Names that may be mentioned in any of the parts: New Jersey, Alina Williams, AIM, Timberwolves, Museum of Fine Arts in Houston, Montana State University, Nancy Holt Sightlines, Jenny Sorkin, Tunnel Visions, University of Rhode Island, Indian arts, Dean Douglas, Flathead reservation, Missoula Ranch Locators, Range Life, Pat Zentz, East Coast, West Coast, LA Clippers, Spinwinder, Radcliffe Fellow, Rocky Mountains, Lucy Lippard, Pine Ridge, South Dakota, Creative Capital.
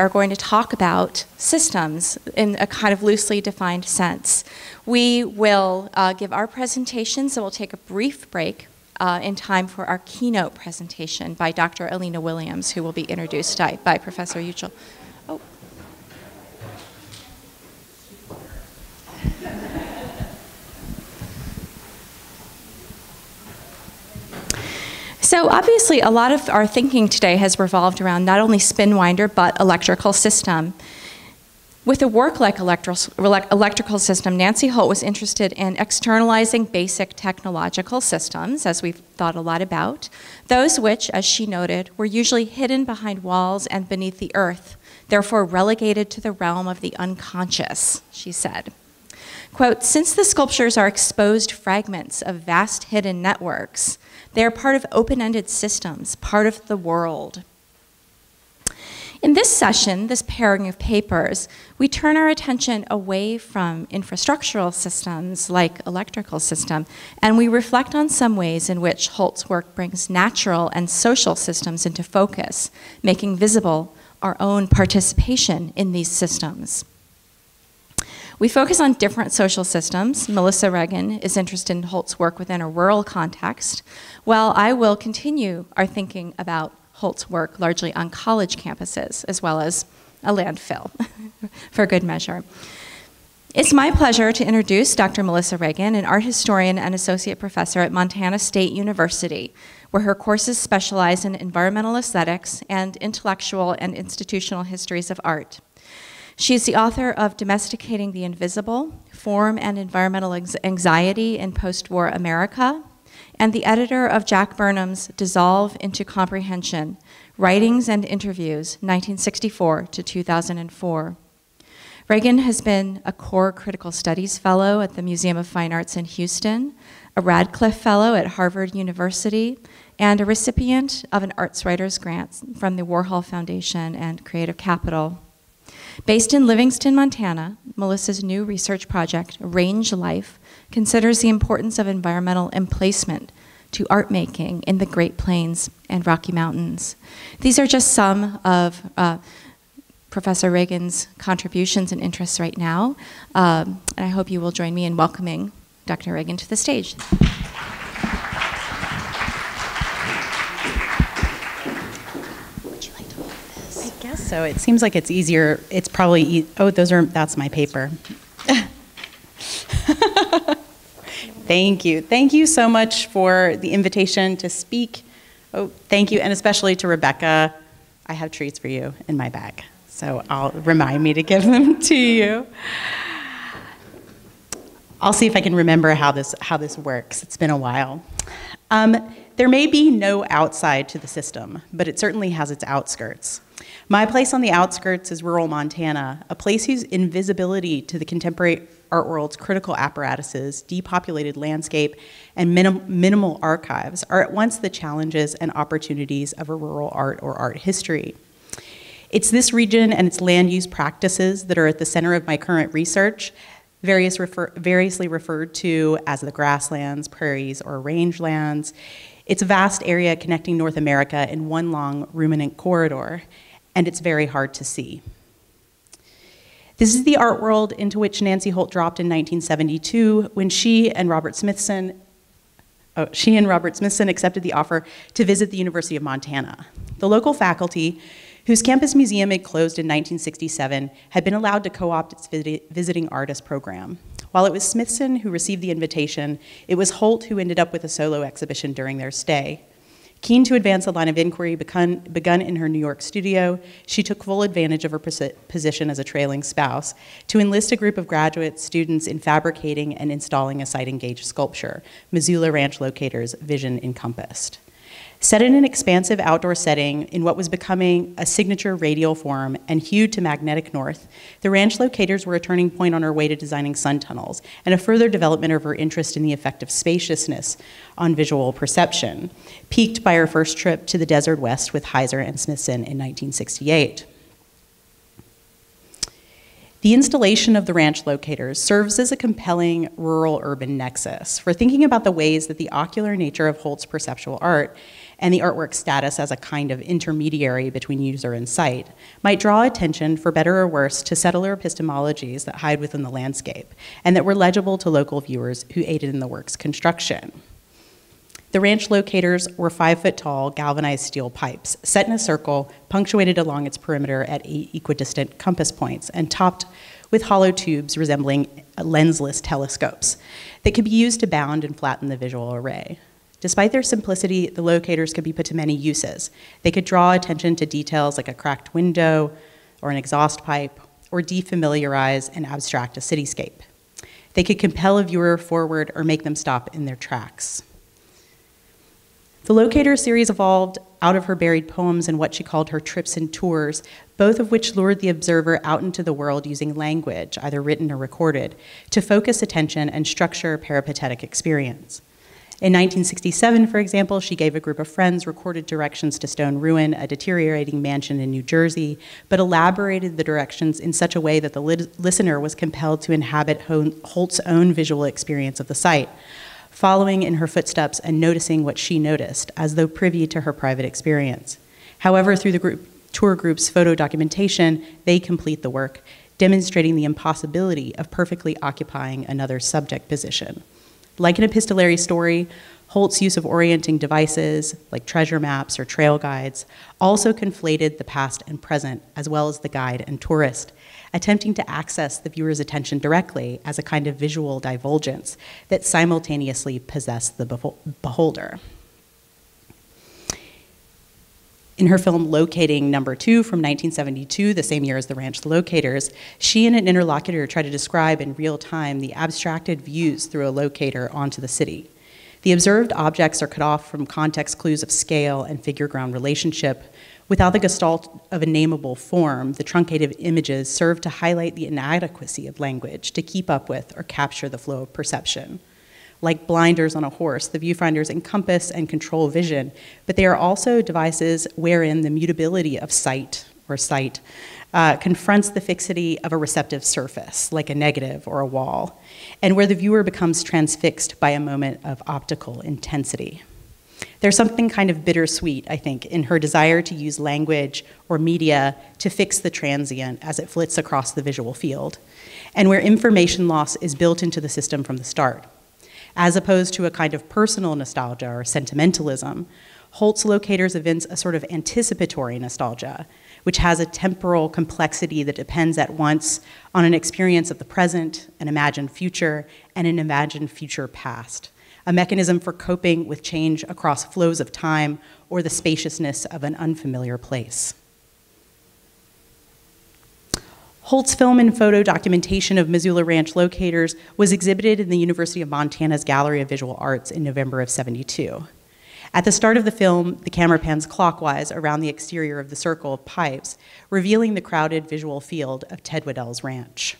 are going to talk about systems in a kind of loosely defined sense. We will give our presentations, and we'll take a brief break in time for our keynote presentation by Dr. Alina Williams, who will be introduced by Professor Uchil. Oh. So obviously a lot of our thinking today has revolved around not only Spinwinder, but electrical system. With a work like electrical system, Nancy Holt was interested in externalizing basic technological systems, as we've thought a lot about, those which, as she noted, were usually hidden behind walls and beneath the earth, therefore relegated to the realm of the unconscious, she said. Quote, "Since the sculptures are exposed fragments of vast hidden networks, they are part of open-ended systems, part of the world." In this session, this pairing of papers, we turn our attention away from infrastructural systems like electrical system, and we reflect on some ways in which Holt's work brings natural and social systems into focus, making visible our own participation in these systems. We focus on different social systems. Melissa Ragain is interested in Holt's work within a rural context, while I will continue our thinking about Holt's work largely on college campuses, as well as a landfill, for good measure. It's my pleasure to introduce Dr. Melissa Ragain, an art historian and associate professor at Montana State University, where her courses specialize in environmental aesthetics and intellectual and institutional histories of art. She's the author of Domesticating the Invisible: Form and Environmental Anxiety in Postwar America, and the editor of Jack Burnham's Dissolve into Comprehension, Writings and Interviews, 1964 to 2004. Ragain has been a core critical studies fellow at the Museum of Fine Arts in Houston, a Radcliffe Fellow at Harvard University, and a recipient of an Arts Writers Grant from the Warhol Foundation and Creative Capital. Based in Livingston, Montana, Melissa's new research project, Range Life, considers the importance of environmental emplacement to art making in the Great Plains and Rocky Mountains. These are just some of Professor Ragain's contributions and interests right now, and I hope you will join me in welcoming Dr. Ragain to the stage. So it seems like it's easier. It's probably, oh, those are, that's my paper. Thank you. Thank you so much for the invitation to speak. Oh, thank you, and especially to Rebecca. I have treats for you in my bag, so I'll remind me to give them to you. I'll see if I can remember how this works. It's been a while. There may be no outside to the system, but it certainly has its outskirts. My place on the outskirts is rural Montana, a place whose invisibility to the contemporary art world's critical apparatuses, depopulated landscape, and minimal archives are at once the challenges and opportunities of a rural art or art history. It's this region and its land use practices that are at the center of my current research, variously referred to as the grasslands, prairies, or rangelands. It's a vast area connecting North America in one long ruminant corridor, and it's very hard to see. This is the art world into which Nancy Holt dropped in 1972 when she and Robert Smithson accepted the offer to visit the University of Montana. The local faculty, whose campus museum had closed in 1967, had been allowed to co-opt its visiting artist program. While it was Smithson who received the invitation, it was Holt who ended up with a solo exhibition during their stay. Keen to advance the line of inquiry begun in her New York studio, she took full advantage of her position as a trailing spouse to enlist a group of graduate students in fabricating and installing a site-engaged sculpture, Missoula Ranch Locator's Vision Encompassed. Set in an expansive outdoor setting in what was becoming a signature radial form and hued to magnetic north, the Ranch Locators were a turning point on her way to designing Sun Tunnels and a further development of her interest in the effect of spaciousness on visual perception, piqued by her first trip to the desert west with Heiser and Smithson in 1968. The installation of the ranch locators serves as a compelling rural-urban nexus for thinking about the ways that the ocular nature of Holt's perceptual art and the artwork's status as a kind of intermediary between user and site might draw attention, for better or worse, to settler epistemologies that hide within the landscape and that were legible to local viewers who aided in the work's construction. The ranch locators were 5-foot-tall galvanized steel pipes set in a circle, punctuated along its perimeter at 8 equidistant compass points, and topped with hollow tubes resembling lensless telescopes that could be used to bound and flatten the visual array. Despite their simplicity, the locators could be put to many uses. They could draw attention to details like a cracked window or an exhaust pipe, or defamiliarize and abstract a cityscape. They could compel a viewer forward or make them stop in their tracks. The Locator series evolved out of her buried poems and what she called her trips and tours, both of which lured the observer out into the world using language, either written or recorded, to focus attention and structure peripatetic experience. In 1967, for example, she gave a group of friends recorded directions to Stone Ruin, a deteriorating mansion in New Jersey, but elaborated the directions in such a way that the listener was compelled to inhabit Holt's own visual experience of the site, following in her footsteps and noticing what she noticed, as though privy to her private experience. However, through the tour group's photo documentation, they complete the work, demonstrating the impossibility of perfectly occupying another subject position. Like an epistolary story, Holt's use of orienting devices, like treasure maps or trail guides, also conflated the past and present, as well as the guide and tourist, attempting to access the viewer's attention directly as a kind of visual divulgence that simultaneously possessed the beholder. In her film Locating #2 from 1972, the same year as The Ranch Locators, she and an interlocutor try to describe in real time the abstracted views through a locator onto the city. The observed objects are cut off from context clues of scale and figure-ground relationship. Without the gestalt of a nameable form, the truncated images serve to highlight the inadequacy of language to keep up with or capture the flow of perception. Like blinders on a horse, the viewfinders encompass and control vision, but they are also devices wherein the mutability of sight or sight confronts the fixity of a receptive surface, like a negative or a wall, and where the viewer becomes transfixed by a moment of optical intensity. There's something kind of bittersweet, I think, in her desire to use language or media to fix the transient as it flits across the visual field, and where information loss is built into the system from the start. As opposed to a kind of personal nostalgia or sentimentalism, Holt's Locators evince a sort of anticipatory nostalgia, which has a temporal complexity that depends at once on an experience of the present, an imagined future, and an imagined future past, a mechanism for coping with change across flows of time or the spaciousness of an unfamiliar place. Holt's film and photo documentation of Missoula Ranch Locators was exhibited in the University of Montana's Gallery of Visual Arts in November of '72. At the start of the film, the camera pans clockwise around the exterior of the circle of pipes, revealing the crowded visual field of Ted Waddell's ranch.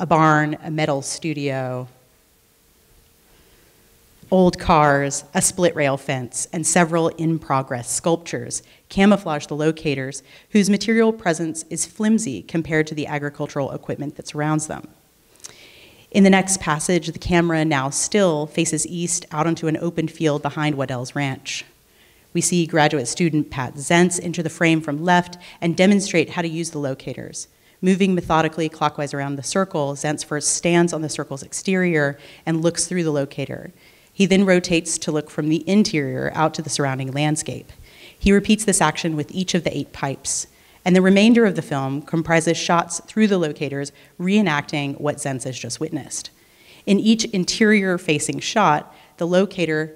A barn, a metal studio, old cars, a split rail fence, and several in-progress sculptures camouflage the locators, whose material presence is flimsy compared to the agricultural equipment that surrounds them. In the next passage, the camera, now still, faces east out onto an open field behind Waddell's ranch. We see graduate student Pat Zentz enter the frame from left and demonstrate how to use the locators. Moving methodically clockwise around the circle, Zentz first stands on the circle's exterior and looks through the locator. He then rotates to look from the interior out to the surrounding landscape. He repeats this action with each of the 8 pipes, and the remainder of the film comprises shots through the locators reenacting what Zentz has just witnessed. In each interior-facing shot, the locator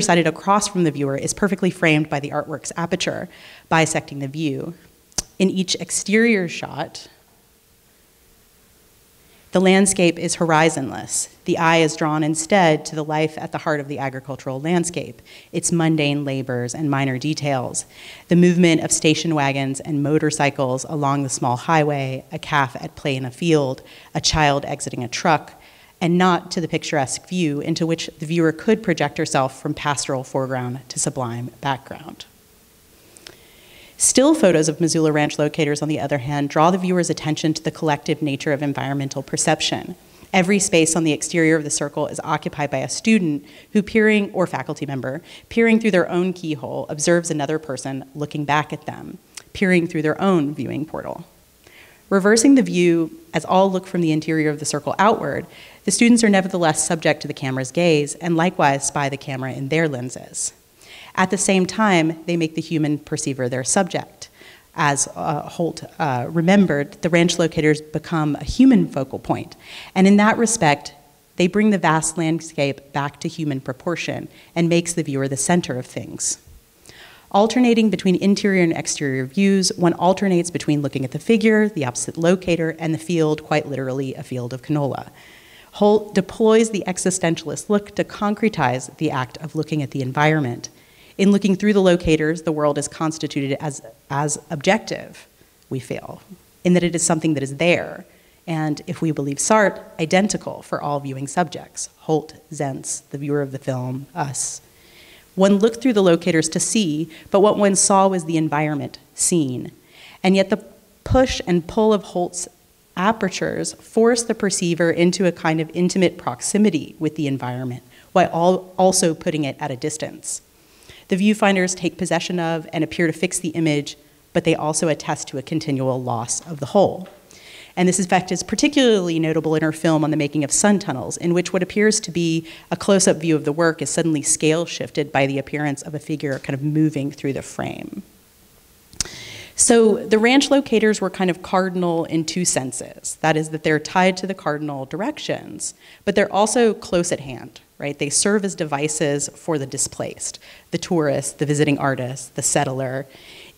sighted across from the viewer is perfectly framed by the artwork's aperture, bisecting the view. In each exterior shot, the landscape is horizonless. The eye is drawn instead to the life at the heart of the agricultural landscape, its mundane labors and minor details, the movement of station wagons and motorcycles along the small highway, a calf at play in a field, a child exiting a truck, and not to the picturesque view into which the viewer could project herself from pastoral foreground to sublime background. Still photos of Missoula ranch locators, on the other hand, draw the viewer's attention to the collective nature of environmental perception. Every space on the exterior of the circle is occupied by a student who, peering, or faculty member, peering through their own keyhole, observes another person looking back at them, peering through their own viewing portal. Reversing the view, as all look from the interior of the circle outward, the students are nevertheless subject to the camera's gaze and likewise spy the camera in their lenses. At the same time, they make the human perceiver their subject. As Holt remembered, the ranch locators become a human focal point, and in that respect, they bring the vast landscape back to human proportion and makes the viewer the center of things. Alternating between interior and exterior views, one alternates between looking at the figure, the opposite locator, and the field, quite literally a field of canola. Holt deploys the existentialist look to concretize the act of looking at the environment. In looking through the locators, the world is constituted as objective, we feel, in that it is something that is there, and if we believe Sartre, identical for all viewing subjects, Holt, Zentz, the viewer of the film, us. One looked through the locators to see, but what one saw was the environment seen. And yet the push and pull of Holt's apertures force the perceiver into a kind of intimate proximity with the environment, while also putting it at a distance. The viewfinders take possession of and appear to fix the image, but they also attest to a continual loss of the whole. And this effect is particularly notable in her film on the making of Sun Tunnels, in which what appears to be a close-up view of the work is suddenly scale shifted by the appearance of a figure kind of moving through the frame. So the ranch locators were kind of cardinal in two senses. That is that they're tied to the cardinal directions, but they're also close at hand, right? They serve as devices for the displaced, the tourist, the visiting artist, the settler,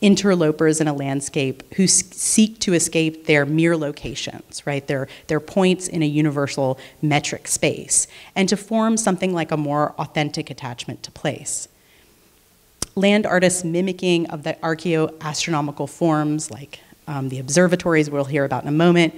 interlopers in a landscape who seek to escape their mere locations, right? Their points in a universal metric space, and to form something like a more authentic attachment to place. Land artists' mimicking of the archaeo-astronomical forms, like the observatories we'll hear about in a moment,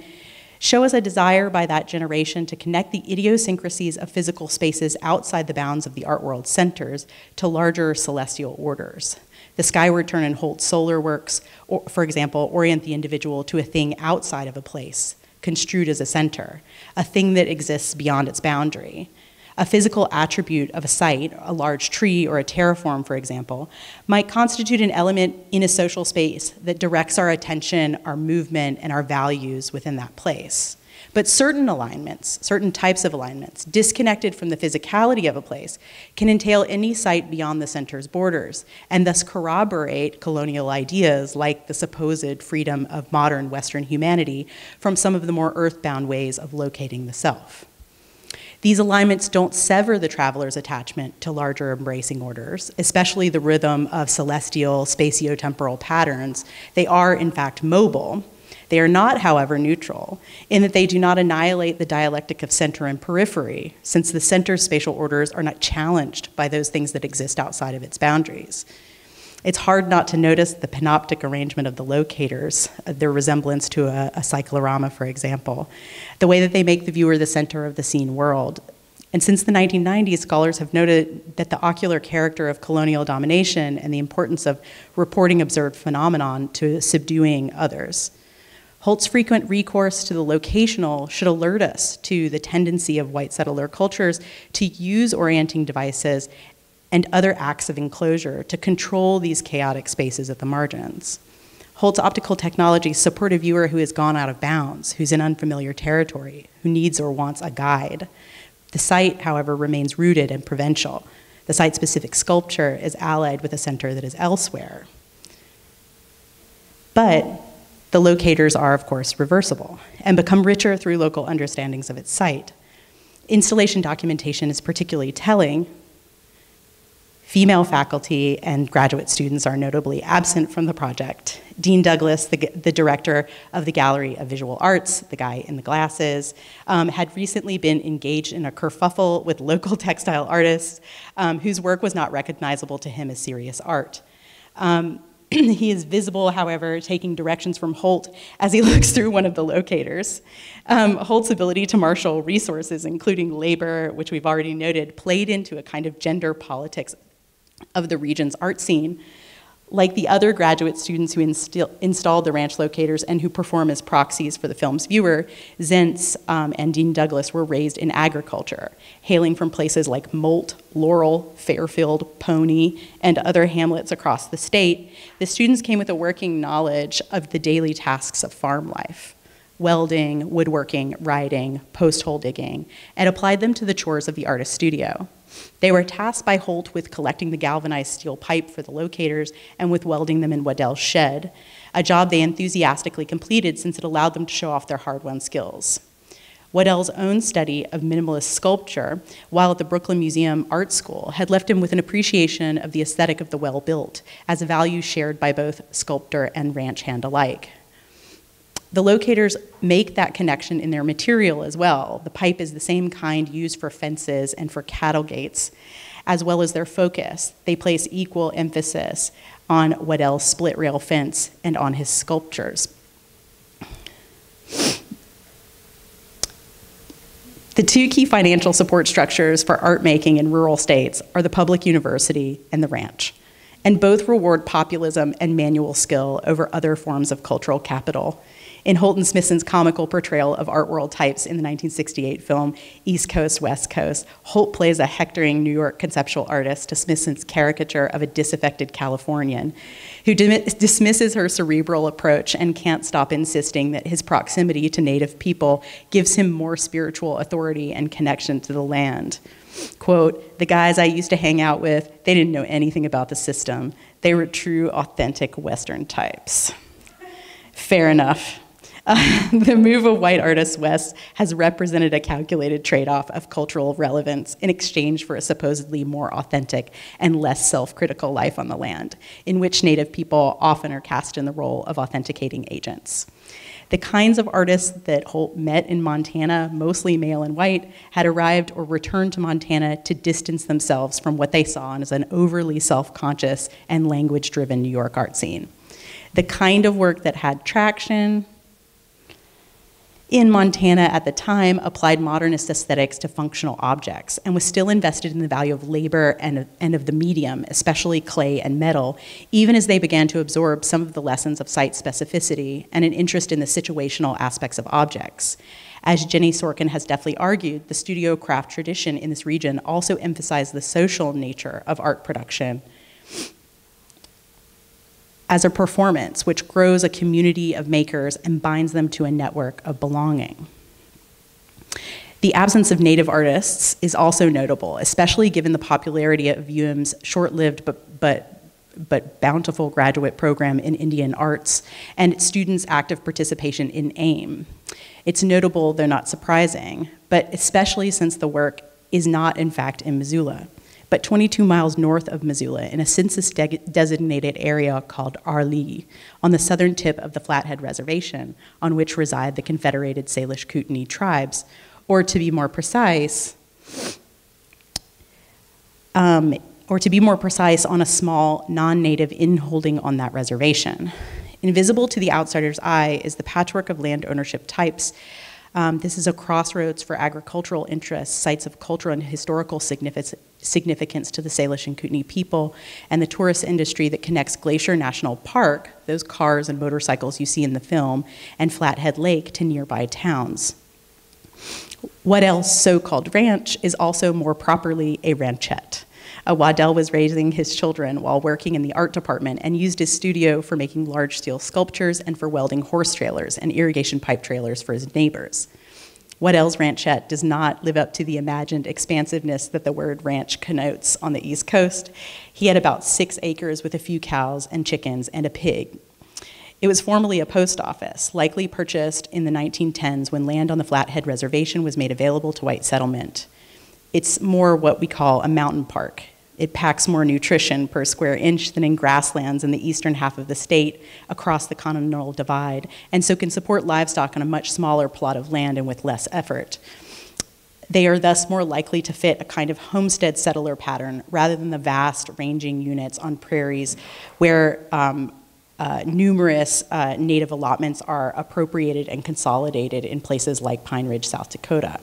show us a desire by that generation to connect the idiosyncrasies of physical spaces outside the bounds of the art world's centers to larger celestial orders. The skyward turn in Holt's solar works, for example, orient the individual to a thing outside of a place, construed as a center, a thing that exists beyond its boundary. A physical attribute of a site, a large tree or a terraform, for example, might constitute an element in a social space that directs our attention, our movement, and our values within that place. But certain alignments, certain types of alignments, disconnected from the physicality of a place, can entail any site beyond the center's borders, and thus corroborate colonial ideas like the supposed freedom of modern Western humanity from some of the more earthbound ways of locating the self. These alignments don't sever the traveler's attachment to larger embracing orders, especially the rhythm of celestial spatiotemporal patterns. They are, in fact, mobile. They are not, however, neutral, in that they do not annihilate the dialectic of center and periphery, since the center's spatial orders are not challenged by those things that exist outside of its boundaries. It's hard not to notice the panoptic arrangement of the locators, their resemblance to a cyclorama, for example, the way that they make the viewer the center of the seen world. And since the 1990s, scholars have noted that the ocular character of colonial domination and the importance of reporting observed phenomenon to subduing others. Holt's frequent recourse to the locational should alert us to the tendency of white settler cultures to use orienting devices and other acts of enclosure to control these chaotic spaces at the margins. Holt's optical technologies support a viewer who has gone out of bounds, who's in unfamiliar territory, who needs or wants a guide. The site, however, remains rooted and provincial. The site-specific sculpture is allied with a center that is elsewhere. But the locators are, of course, reversible and become richer through local understandings of its site. Installation documentation is particularly telling. Female faculty and graduate students are notably absent from the project. Dean Douglas, the director of the Gallery of Visual Arts, the guy in the glasses, had recently been engaged in a kerfuffle with local textile artists whose work was not recognizable to him as serious art. He is visible, however, taking directions from Holt as he looks through one of the locators. Holt's ability to marshal resources, including labor, which we've already noted, played into a kind of gender politics of the region's art scene. like the other graduate students who installed the ranch locators and who perform as proxies for the film's viewer, Zentz and Dean Douglas were raised in agriculture, hailing from places like Moult, Laurel, Fairfield, Pony, and other hamlets across the state. The students came with a working knowledge of the daily tasks of farm life: welding, woodworking, riding, post-hole digging, and applied them to the chores of the artist studio. They were tasked by Holt with collecting the galvanized steel pipe for the locators and with welding them in Waddell's shed, a job they enthusiastically completed since it allowed them to show off their hard-won skills. Waddell's own study of minimalist sculpture while at the Brooklyn Museum Art School had left him with an appreciation of the aesthetic of the well-built as a value shared by both sculptor and ranch hand alike. The locators make that connection in their material as well. The pipe is the same kind used for fences and for cattle gates, as well as their focus. They place equal emphasis on Waddell's split rail fence and on his sculptures. The two key financial support structures for art making in rural states are the public university and the ranch, and both reward populism and manual skill over other forms of cultural capital. In Holt and Smithson's comical portrayal of art world types in the 1968 film East Coast, West Coast, Holt plays a hectoring New York conceptual artist to Smithson's caricature of a disaffected Californian who dismisses her cerebral approach and can't stop insisting that his proximity to Native people gives him more spiritual authority and connection to the land. Quote, "The guys I used to hang out with, they didn't know anything about the system. They were true, authentic Western types." Fair enough. The move of white artists west has represented a calculated trade-off of cultural relevance in exchange for a supposedly more authentic and less self-critical life on the land, in which Native people often are cast in the role of authenticating agents. The kinds of artists that Holt met in Montana, mostly male and white, had arrived or returned to Montana to distance themselves from what they saw as an overly self-conscious and language-driven New York art scene. The kind of work that had traction in Montana at the time applied modernist aesthetics to functional objects and was still invested in the value of labor and of the medium, especially clay and metal, even as they began to absorb some of the lessons of site specificity and an interest in the situational aspects of objects. As Jenny Sorkin has deftly argued, the studio craft tradition in this region also emphasized the social nature of art production as a performance which grows a community of makers and binds them to a network of belonging. The absence of Native artists is also notable, especially given the popularity of UM's short-lived but bountiful graduate program in Indian arts and its students' active participation in AIM. It's notable, though not surprising, but especially since the work is not, in fact, in Missoula, but 22 miles north of Missoula in a census-designated area called Arlee, on the southern tip of the Flathead reservation, on which reside the Confederated Salish Kootenai tribes, or to be more precise, on a small non-native inholding on that reservation. Invisible to the outsider's eye is the patchwork of land ownership types. This is a crossroads for agricultural interests, sites of cultural and historical significance to the Salish and Kootenai people, and the tourist industry that connects Glacier National Park, those cars and motorcycles you see in the film, and Flathead Lake to nearby towns. Waddell's so-called ranch is also more properly a ranchette. Waddell was raising his children while working in the art department and used his studio for making large steel sculptures and for welding horse trailers and irrigation pipe trailers for his neighbors. Waddell's ranchette does not live up to the imagined expansiveness that the word ranch connotes on the East Coast. He had about 6 acres with a few cows and chickens and a pig. It was formerly a post office, likely purchased in the 1910s when land on the Flathead Reservation was made available to white settlement. It's more what we call a mountain park. It packs more nutrition per square inch than in grasslands in the eastern half of the state across the Continental Divide, and so can support livestock on a much smaller plot of land and with less effort. They are thus more likely to fit a kind of homestead settler pattern rather than the vast ranging units on prairies where numerous native allotments are appropriated and consolidated in places like Pine Ridge, South Dakota.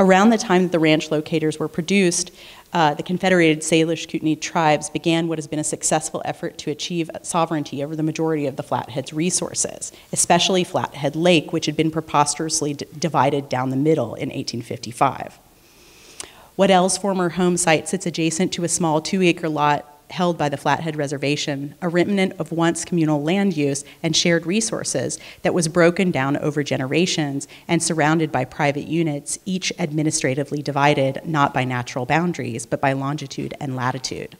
Around the time that the ranch locators were produced, the Confederated Salish Kootenai tribes began what has been a successful effort to achieve sovereignty over the majority of the Flathead's resources, especially Flathead Lake, which had been preposterously divided down the middle in 1855. Waddell's former home site sits adjacent to a small 2-acre lot held by the Flathead reservation, a remnant of once communal land use and shared resources that was broken down over generations and surrounded by private units, each administratively divided, not by natural boundaries, but by longitude and latitude.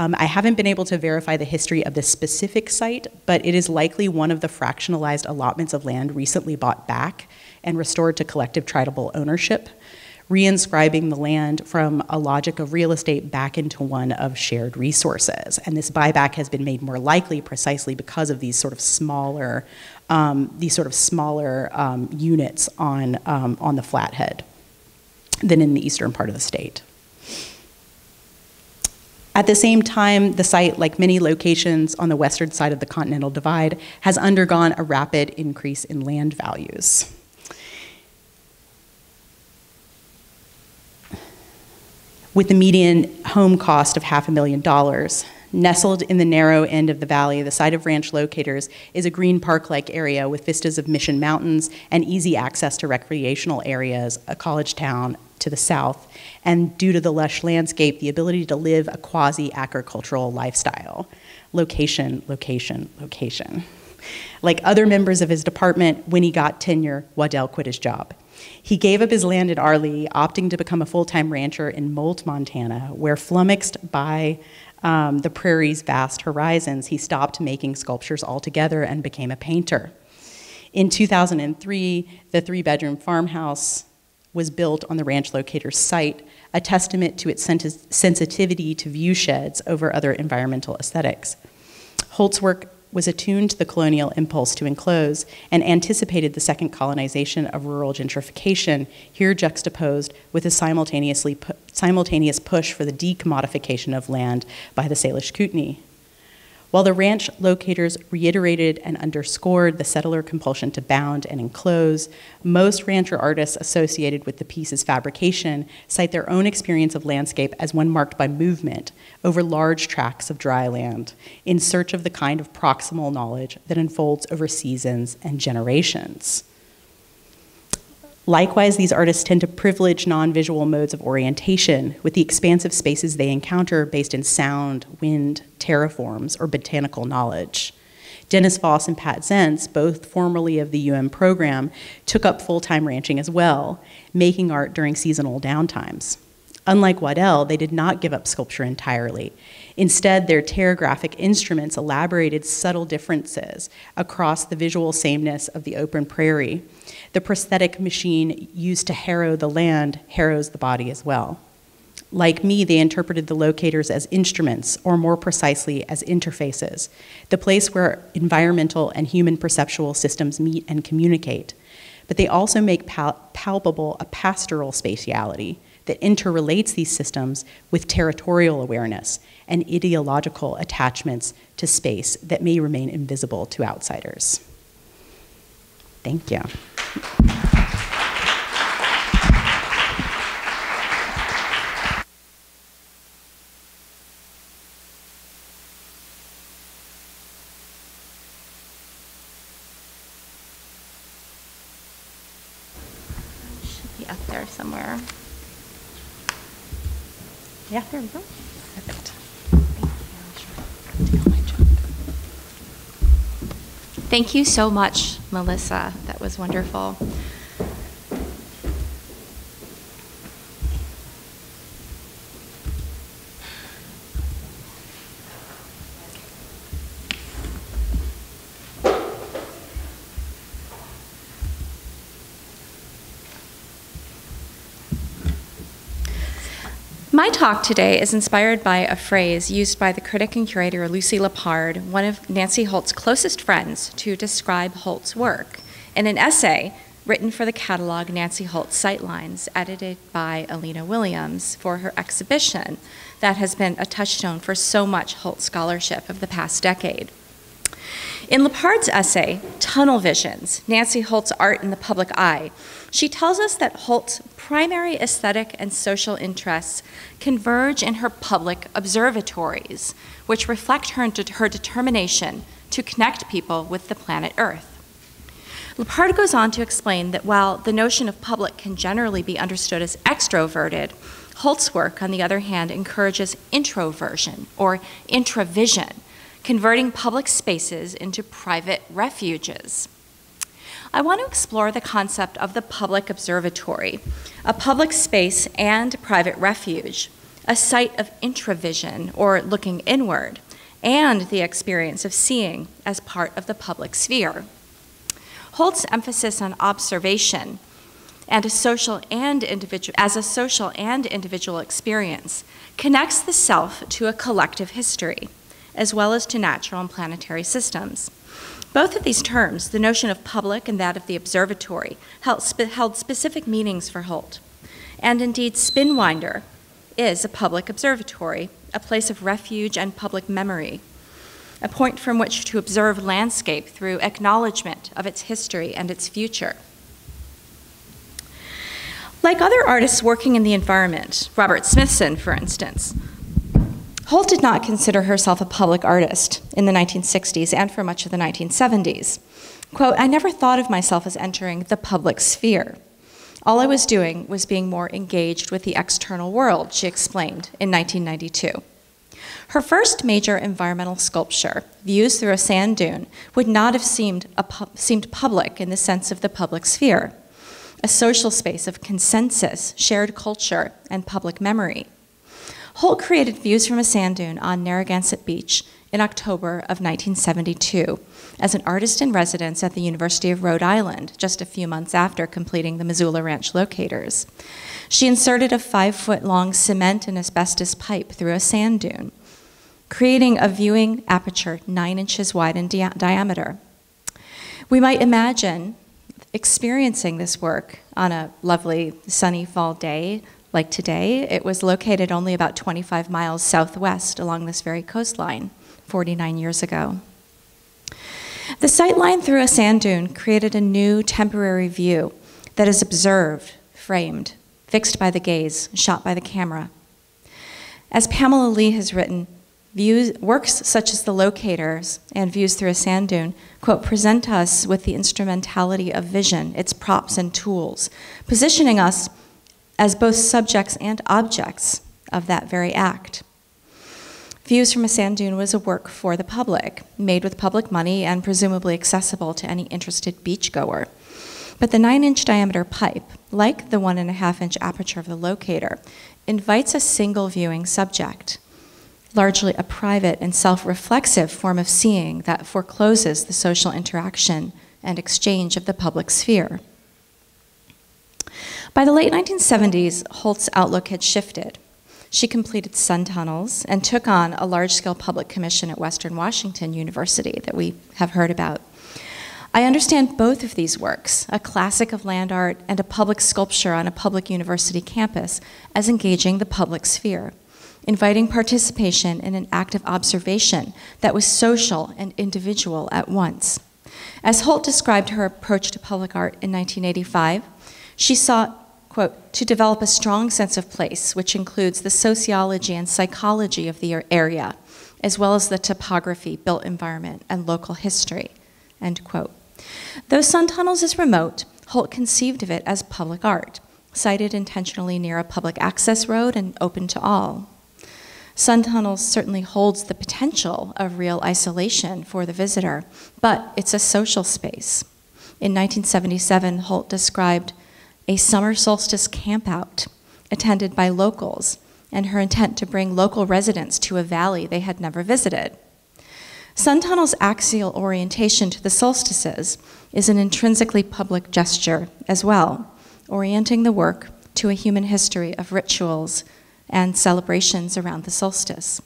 I haven't been able to verify the history of this specific site, but it is likely one of the fractionalized allotments of land recently bought back and restored to collective tribal ownership, reinscribing the land from a logic of real estate back into one of shared resources. And this buyback has been made more likely precisely because of these sort of smaller units on the Flathead than in the eastern part of the state. At the same time, the site, like many locations on the western side of the Continental Divide, has undergone a rapid increase in land values. With the median home cost of $500,000. Nestled in the narrow end of the valley, the site of ranch locators is a green park-like area with vistas of Mission Mountains and easy access to recreational areas, a college town to the south, and due to the lush landscape, the ability to live a quasi-agricultural lifestyle. Location, location, location. Like other members of his department, when he got tenure, Waddell quit his job. He gave up his land at Arlee, opting to become a full-time rancher in Moult, Montana, where, flummoxed by the prairie's vast horizons, he stopped making sculptures altogether and became a painter. In 2003, the 3-bedroom farmhouse was built on the ranch locator's site, a testament to its sensitivity to viewsheds over other environmental aesthetics. Holt's work was attuned to the colonial impulse to enclose and anticipated the second colonization of rural gentrification, here juxtaposed with a simultaneous push for the decommodification of land by the Salish Kootenai. While the ranch locators reiterated and underscored the settler compulsion to bound and enclose, most rancher artists associated with the piece's fabrication cite their own experience of landscape as one marked by movement over large tracts of dry land in search of the kind of proximal knowledge that unfolds over seasons and generations. Likewise, these artists tend to privilege non-visual modes of orientation with the expansive spaces they encounter based in sound, wind, terraforms, or botanical knowledge. Dennis Foss and Pat Zentz, both formerly of the UM program, took up full-time ranching as well, making art during seasonal downtimes. Unlike Waddell, they did not give up sculpture entirely. Instead, their pterographic instruments elaborated subtle differences across the visual sameness of the open prairie. The prosthetic machine used to harrow the land harrows the body as well. Like me, they interpreted the locators as instruments, or more precisely, as interfaces, the place where environmental and human perceptual systems meet and communicate. But they also make palpable a pastoral spatiality that interrelates these systems with territorial awareness and ideological attachments to space that may remain invisible to outsiders. Thank you. Should be up there somewhere. Yeah, there we go. Perfect. Thank you. Sure. Take all my junk. Thank you so much, Melissa. That was wonderful. My talk today is inspired by a phrase used by the critic and curator Lucy Lippard, one of Nancy Holt's closest friends, to describe Holt's work in an essay written for the catalog Nancy Holt Sightlines, edited by Alina Williams for her exhibition that has been a touchstone for so much Holt scholarship of the past decade. In Lepard's essay, Tunnel Visions, Nancy Holt's Art in the Public Eye, she tells us that Holt's primary aesthetic and social interests converge in her public observatories, which reflect her determination to connect people with the planet Earth. Lepard goes on to explain that while the notion of public can generally be understood as extroverted, Holt's work, on the other hand, encourages introversion or intravision, converting public spaces into private refuges. I want to explore the concept of the public observatory, a public space and private refuge, a site of intravision or looking inward, and the experience of seeing as part of the public sphere. Holt's emphasis on observation and as a social and individual experience connects the self to a collective history, as well as to natural and planetary systems. Both of these terms, the notion of public and that of the observatory, held specific meanings for Holt. And indeed, Spinwinder is a public observatory, a place of refuge and public memory, a point from which to observe landscape through acknowledgement of its history and its future. Like other artists working in the environment, Robert Smithson, for instance, Holt did not consider herself a public artist in the 1960s and for much of the 1970s. Quote, "I never thought of myself as entering the public sphere. All I was doing was being more engaged with the external world," she explained in 1992. Her first major environmental sculpture, Views Through a Sand Dune, would not have seemed public in the sense of the public sphere, a social space of consensus, shared culture, and public memory. Holt created Views from a Sand Dune on Narragansett Beach in October of 1972 as an artist in residence at the University of Rhode Island just a few months after completing the Missoula Ranch locators. She inserted a 5-foot-long cement and asbestos pipe through a sand dune, creating a viewing aperture 9 inches wide in diameter. We might imagine experiencing this work on a lovely sunny fall day like today. It was located only about 25 miles southwest along this very coastline 49 years ago. The sightline through a sand dune created a new temporary view that is observed, framed, fixed by the gaze, shot by the camera. As Pamela Lee has written, works such as the locators and Views Through a Sand Dune, quote, "present us with the instrumentality of vision, its props and tools, positioning us as both subjects and objects of that very act." Views from a Sand Dune was a work for the public, made with public money and presumably accessible to any interested beachgoer. But the 9-inch diameter pipe, like the 1.5-inch aperture of the locator, invites a single viewing subject, largely a private and self-reflexive form of seeing that forecloses the social interaction and exchange of the public sphere. By the late 1970s, Holt's outlook had shifted. She completed Sun Tunnels and took on a large-scale public commission at Western Washington University that we have heard about. I understand both of these works, a classic of land art and a public sculpture on a public university campus, as engaging the public sphere, inviting participation in an act of observation that was social and individual at once. As Holt described her approach to public art in 1985, she sought, quote, "to develop a strong sense of place, which includes the sociology and psychology of the area, as well as the topography, built environment, and local history," end quote. Though Sun Tunnels is remote, Holt conceived of it as public art, sited intentionally near a public access road and open to all. Sun Tunnels certainly holds the potential of real isolation for the visitor, but it's a social space. In 1977, Holt described a summer solstice campout attended by locals and her intent to bring local residents to a valley they had never visited. Sun Tunnel's axial orientation to the solstices is an intrinsically public gesture as well, orienting the work to a human history of rituals and celebrations around the solstice.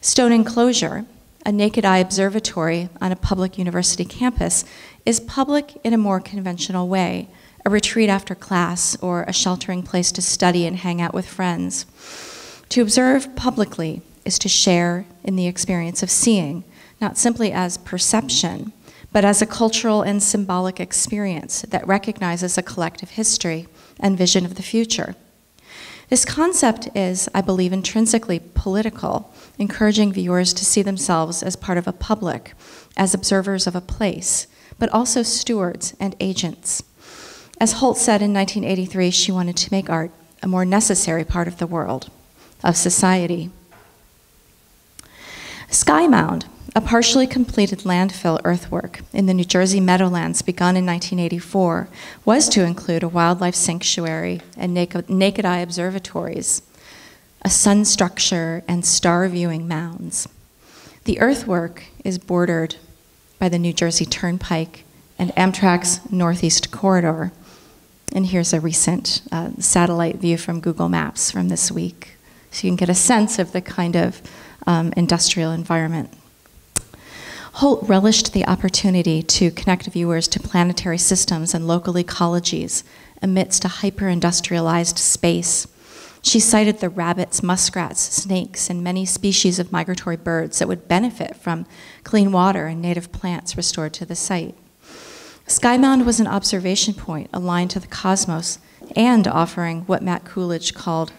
Stone Enclosure, a naked eye observatory on a public university campus, is public in a more conventional way, a retreat after class, or a sheltering place to study and hang out with friends. To observe publicly is to share in the experience of seeing, not simply as perception, but as a cultural and symbolic experience that recognizes a collective history and vision of the future. This concept is, I believe, intrinsically political, encouraging viewers to see themselves as part of a public, as observers of a place, but also stewards and agents. As Holt said in 1983, she wanted to make art a more necessary part of the world, of society. Sky Mound, a partially completed landfill earthwork in the New Jersey Meadowlands begun in 1984, was to include a wildlife sanctuary and naked eye observatories, a sun structure, and star viewing mounds. The earthwork is bordered by the New Jersey Turnpike and Amtrak's Northeast Corridor. And here's a recent satellite view from Google Maps from this week, so you can get a sense of the kind of industrial environment. Holt relished the opportunity to connect viewers to planetary systems and local ecologies amidst a hyper-industrialized space. She cited the rabbits, muskrats, snakes, and many species of migratory birds that would benefit from clean water and native plants restored to the site. Sky Mound was an observation point aligned to the cosmos and offering what Matt Coolidge called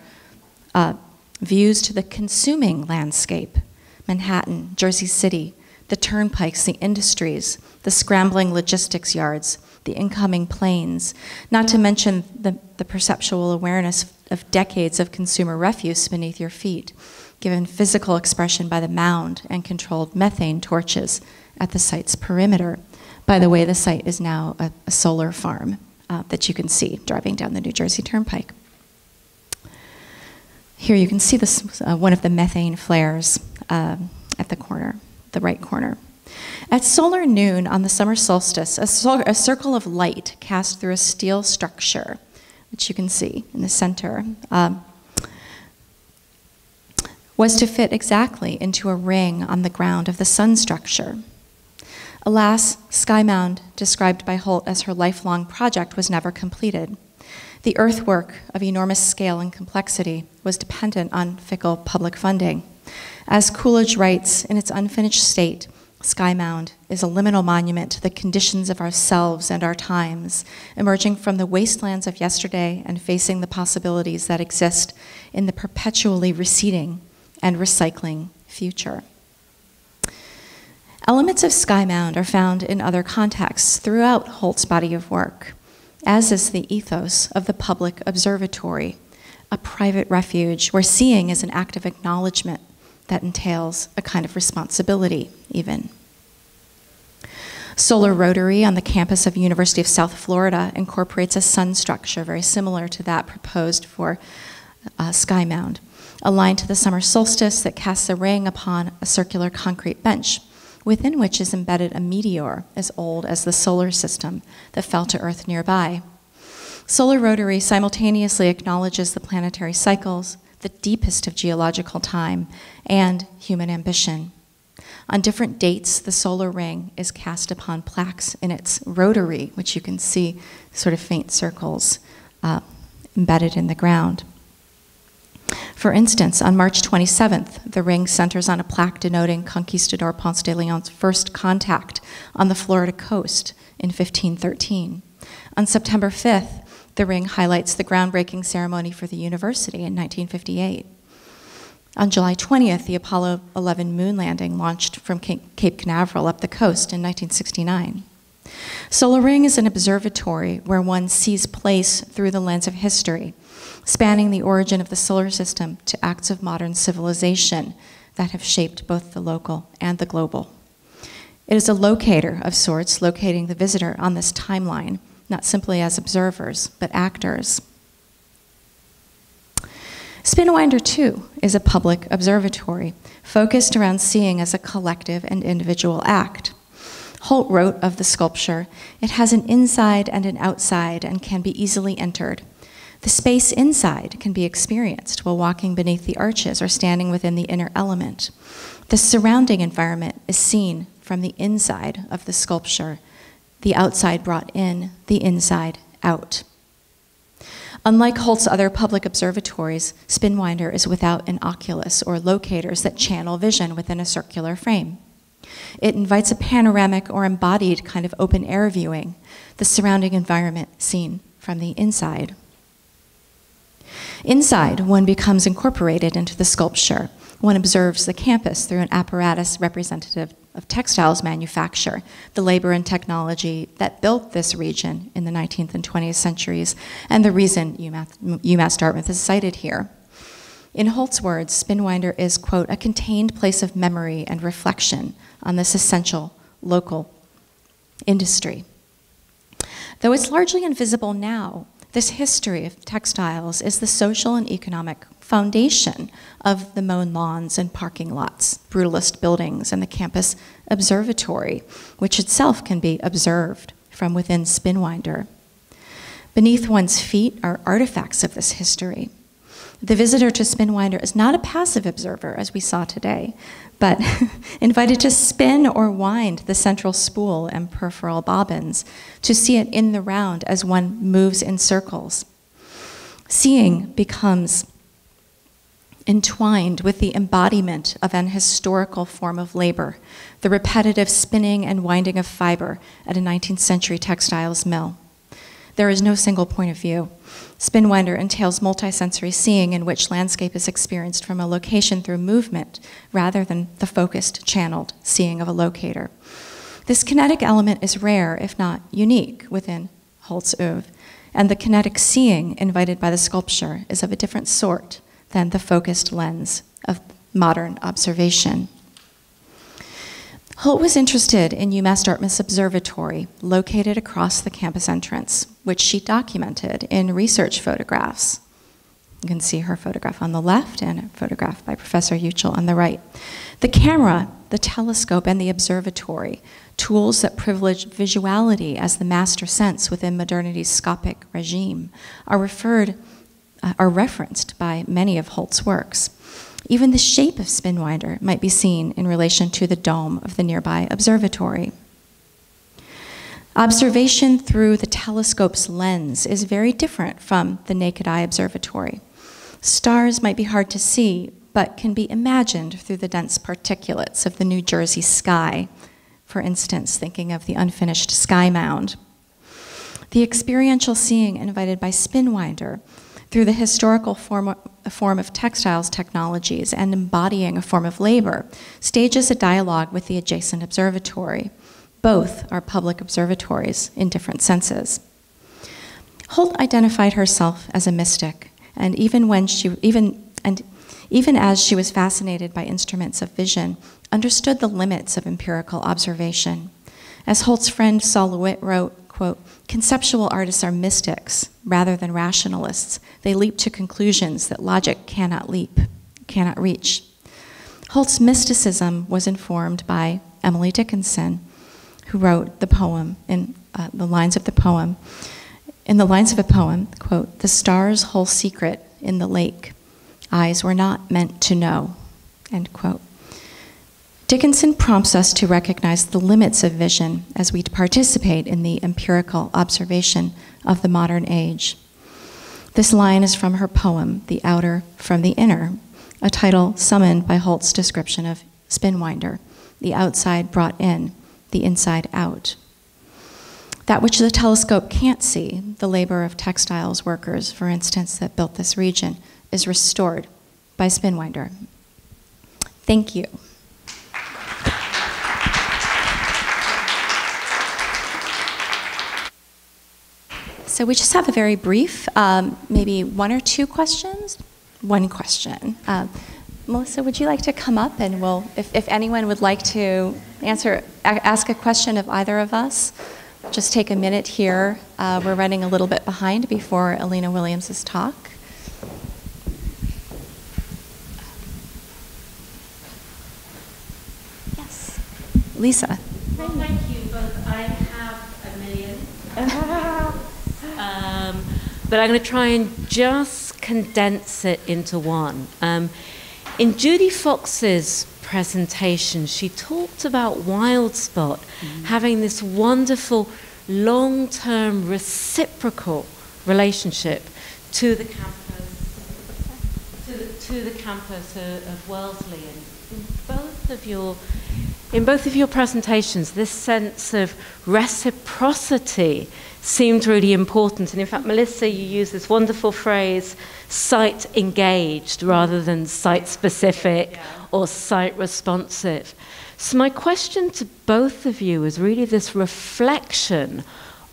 views to the consuming landscape: Manhattan, Jersey City, the turnpikes, the industries, the scrambling logistics yards, the incoming planes, not to mention the perceptual awareness of decades of consumer refuse beneath your feet, given physical expression by the mound and controlled methane torches at the site's perimeter. By the way, the site is now a solar farm that you can see driving down the New Jersey Turnpike. Here you can see this, one of the methane flares at the corner, the right corner. At solar noon on the summer solstice, a circle of light cast through a steel structure, which you can see in the center, was to fit exactly into a ring on the ground of the sun structure. Alas, Sky Mound, described by Holt as her lifelong project, was never completed. The earthwork, of enormous scale and complexity, was dependent on fickle public funding. As Coolidge writes, in its unfinished state, Sky Mound is a liminal monument to the conditions of ourselves and our times, emerging from the wastelands of yesterday and facing the possibilities that exist in the perpetually receding and recycling future. Elements of Sky Mound are found in other contexts throughout Holt's body of work, as is the ethos of the public observatory, a private refuge where seeing is an act of acknowledgement that entails a kind of responsibility, even. Solar Rotary on the campus of University of South Florida incorporates a sun structure very similar to that proposed for Sky Mound, aligned to the summer solstice that casts a ring upon a circular concrete bench, within which is embedded a meteor as old as the solar system that fell to Earth nearby. Solar Rotary simultaneously acknowledges the planetary cycles, the deepest of geological time, and human ambition. On different dates, the solar ring is cast upon plaques in its rotary, which you can see sort of faint circles embedded in the ground. For instance, on March 27th, the ring centers on a plaque denoting Conquistador Ponce de Leon's first contact on the Florida coast in 1513. On September 5th, the ring highlights the groundbreaking ceremony for the university in 1958. On July 20th, the Apollo 11 moon landing launched from Cape Canaveral up the coast in 1969. Solar Ring is an observatory where one sees place through the lens of history, spanning the origin of the solar system to acts of modern civilization that have shaped both the local and the global. It is a locator of sorts, locating the visitor on this timeline, not simply as observers, but actors. Spinwinder, too, is a public observatory focused around seeing as a collective and individual act. Holt wrote of the sculpture, "It has an inside and an outside and can be easily entered. The space inside can be experienced while walking beneath the arches or standing within the inner element. The surrounding environment is seen from the inside of the sculpture, the outside brought in, the inside out." Unlike Holt's other public observatories, Spinwinder is without an oculus or locators that channel vision within a circular frame. It invites a panoramic or embodied kind of open air viewing, the surrounding environment seen from the inside. Inside, one becomes incorporated into the sculpture. One observes the campus through an apparatus representative of textiles manufacture, the labor and technology that built this region in the 19th and 20th centuries, and the reason UMass Dartmouth is cited here. In Holt's words, Spinwinder is, quote, a contained place of memory and reflection on this essential local industry. Though it's largely invisible now, this history of textiles is the social and economic foundation of the mown lawns and parking lots, brutalist buildings, and the campus observatory, which itself can be observed from within Spinwinder. Beneath one's feet are artifacts of this history. The visitor to Spinwinder is not a passive observer, as we saw today, but invited to spin or wind the central spool and peripheral bobbins, to see it in the round as one moves in circles. Seeing becomes entwined with the embodiment of an historical form of labor, the repetitive spinning and winding of fiber at a 19th century textiles mill. There is no single point of view. Spinwinder entails multisensory seeing in which landscape is experienced from a location through movement rather than the focused, channeled seeing of a locator. This kinetic element is rare, if not unique, within Holt's oeuvre, and the kinetic seeing invited by the sculpture is of a different sort than the focused lens of modern observation. Holt was interested in UMass Dartmouth's observatory, located across the campus entrance, which she documented in research photographs. You can see her photograph on the left and a photograph by Professor Uchil on the right. The camera, the telescope, and the observatory, tools that privilege visuality as the master sense within modernity's scopic regime, are referenced by many of Holt's works. Even the shape of Spinwinder might be seen in relation to the dome of the nearby observatory. Observation through the telescope's lens is very different from the naked eye observatory. Stars might be hard to see, but can be imagined through the dense particulates of the New Jersey sky, for instance, thinking of the unfinished Sky Mound. The experiential seeing invited by Spinwinder through the historical form of textiles technologies and embodying a form of labor, stages a dialogue with the adjacent observatory. Both are public observatories in different senses. Holt identified herself as a mystic, and even as she was fascinated by instruments of vision, understood the limits of empirical observation. As Holt's friend Saul LeWitt wrote, quote, conceptual artists are mystics rather than rationalists. They leap to conclusions that logic cannot reach. Holt's mysticism was informed by Emily Dickinson, who wrote the poem, in the lines of a poem, quote, the star's whole secret in the lake, eyes were not meant to know, end quote. Dickinson prompts us to recognize the limits of vision as we participate in the empirical observation of the modern age. This line is from her poem, The Outer from the Inner, a title summoned by Holt's description of Spinwinder, the outside brought in, the inside out. That which the telescope can't see, the labor of textiles workers, for instance, that built this region, is restored by Spinwinder. Thank you. So we just have a very brief, maybe one or two questions. One question. Melissa, would you like to come up and we'll, if anyone would like to ask a question of either of us, just take a minute here. We're running a little bit behind before Alina Williams' talk. Yes, Lisa. Well, thank you both. I have a million. But I'm going to try and just condense it into one. In Judy Fox's presentation, she talked about Wild Spot having this wonderful long-term reciprocal relationship to the campus of Wellesley. And in both of your In both of your presentations, this sense of reciprocity seemed really important. And in fact, Melissa, you use this wonderful phrase, site engaged rather than site specific or site responsive. So my question to both of you is really this reflection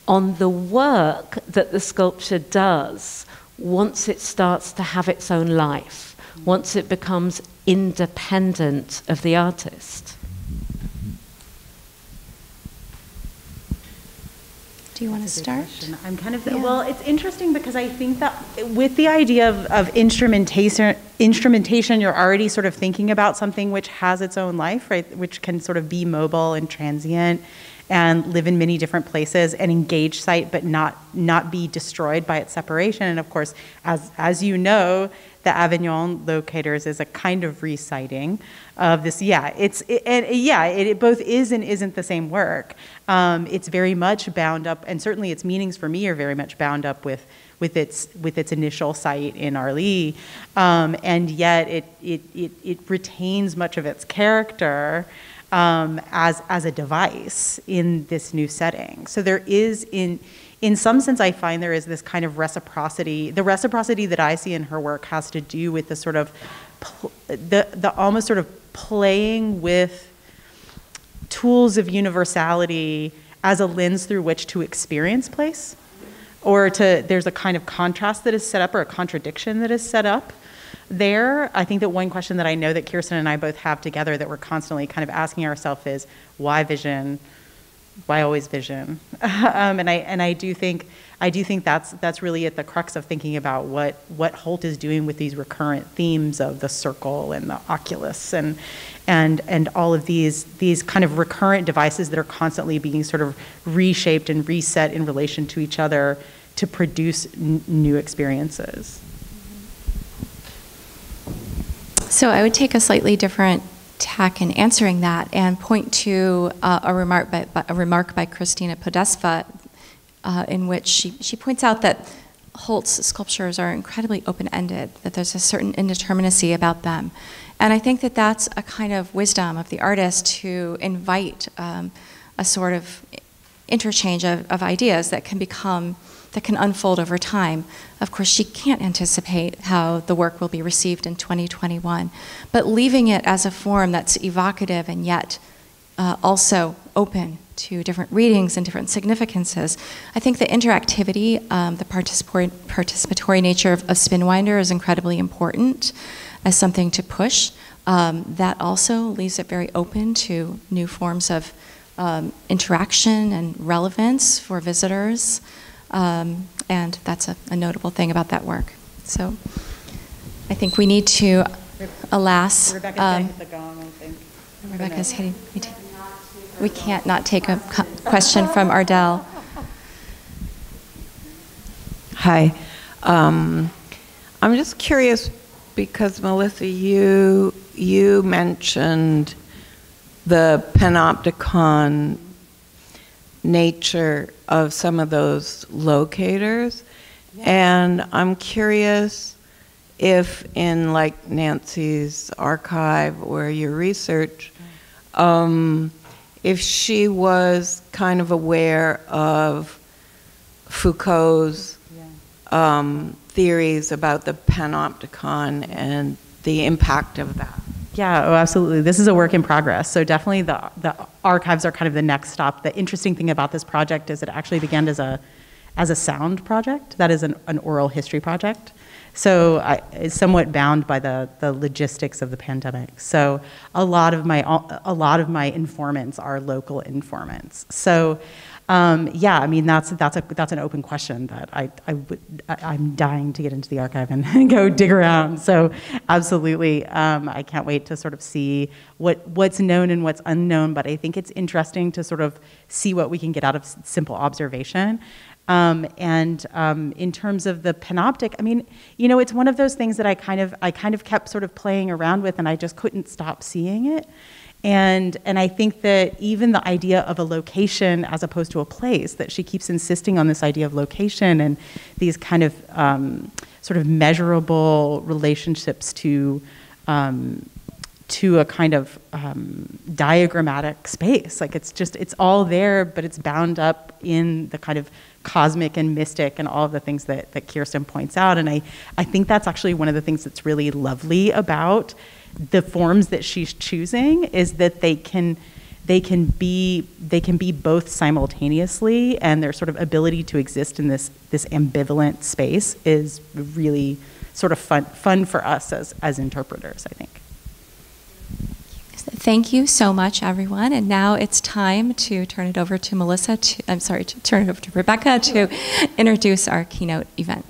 on the work that the sculpture does once it starts to have its own life, once it becomes independent of the artist. Do you want to start? I'm kind of, well, it's interesting because I think that with the idea of instrumentation, you're already sort of thinking about something which has its own life, right? Which can sort of be mobile and transient and live in many different places and engage site, but not be destroyed by its separation. And of course, as you know, the Avignon locators is a kind of reciting of this. It both is and isn't the same work. It's very much bound up, and certainly its meanings for me are very much bound up with its initial site in Arlee, and yet it retains much of its character as a device in this new setting. So there is in some sense, I find there is this kind of reciprocity. The reciprocity that I see in her work has to do with the sort of, the almost sort of playing with tools of universality as a lens through which to experience place, or there's a kind of contrast that is set up or a contradiction that is set up there. I think that one question that I know that Kirsten and I both have together that we're constantly kind of asking ourselves is, why vision? Why always vision? And I do think that's really at the crux of thinking about what Holt is doing with these recurrent themes of the circle and the oculus and all of these kind of recurrent devices that are constantly being sort of reshaped and reset in relation to each other to produce new experiences. So I would take a slightly different tack in answering that and point to a remark by Christina Podesta, in which she points out that Holt's sculptures are incredibly open-ended, that there's a certain indeterminacy about them. And I think that that's a kind of wisdom of the artist to invite a sort of interchange of ideas that can unfold over time. Of course, she can't anticipate how the work will be received in 2021, but leaving it as a form that's evocative and yet also open to different readings and different significances. I think the interactivity, the participatory nature of Spinwinder is incredibly important as something to push. That also leaves it very open to new forms of interaction and relevance for visitors. And that's a notable thing about that work. So I think we need to, alas, Rebecca's hitting the gong, I think. Rebecca's hitting, we can't not take a question from Ardell. Hi. I'm just curious because, Melissa, you mentioned the panopticon nature of some of those locators, and I'm curious if in like Nancy's archive or your research, if she was kind of aware of Foucault's theories about the panopticon and the impact of that. Yeah, oh, absolutely. This is a work in progress. So definitely the archives are kind of the next stop. The interesting thing about this project is it actually began as a sound project. That is an oral history project. So it's somewhat bound by the logistics of the pandemic. So a lot of my informants are local informants. So yeah, I mean that's an open question that I'm dying to get into the archive and go dig around. So absolutely, I can't wait to sort of see what's known and what's unknown. But I think it's interesting to sort of see what we can get out of simple observation. In terms of the panoptic, I mean, you know, it's one of those things that I kind of kept sort of playing around with, and I just couldn't stop seeing it. And I think that even the idea of a location as opposed to a place, that she keeps insisting on this idea of location and these kind of sort of measurable relationships to a kind of diagrammatic space. Like it's just, it's all there, but it's bound up in the kind of cosmic and mystic and all of the things that, Kirsten points out. And I think that's actually one of the things that's really lovely about the forms that she's choosing, is that they can be both simultaneously, and their sort of ability to exist in this ambivalent space is really sort of fun for us as interpreters, I think. Thank you so much, everyone. And now it's time to turn it over to Rebecca to introduce our keynote event.